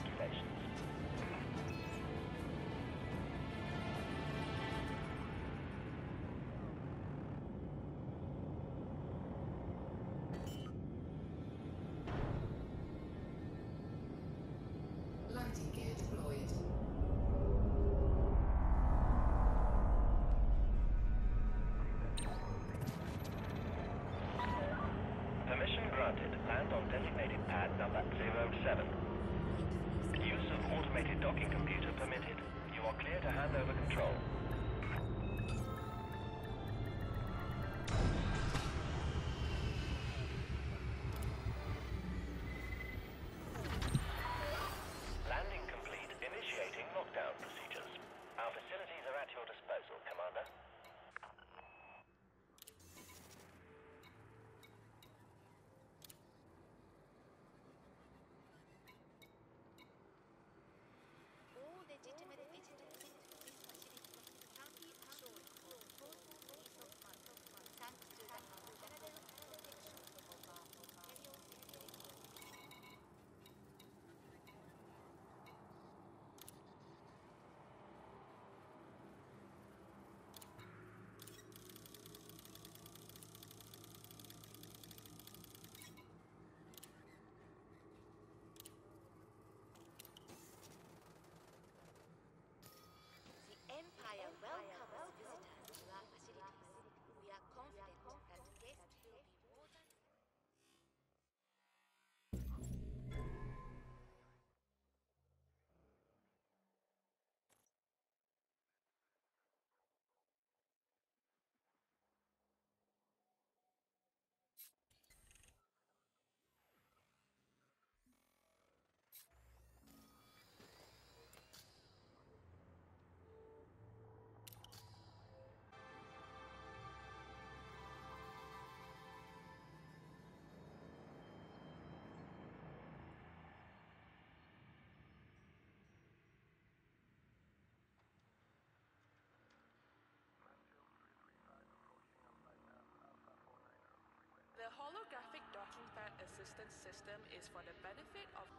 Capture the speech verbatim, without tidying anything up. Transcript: regulations. Lighting gear deployed. Permission granted. Land on designated pad number zero seven. Use of automated docking computer permitted. You are clear to hand over control. Landing complete. Initiating lockdown procedures. Our facilities are at your disposal, Commander. Empire welcomes visitors to our facilities. We are confident that guests will be watered. The holographic docking pad assistance system is for the benefit of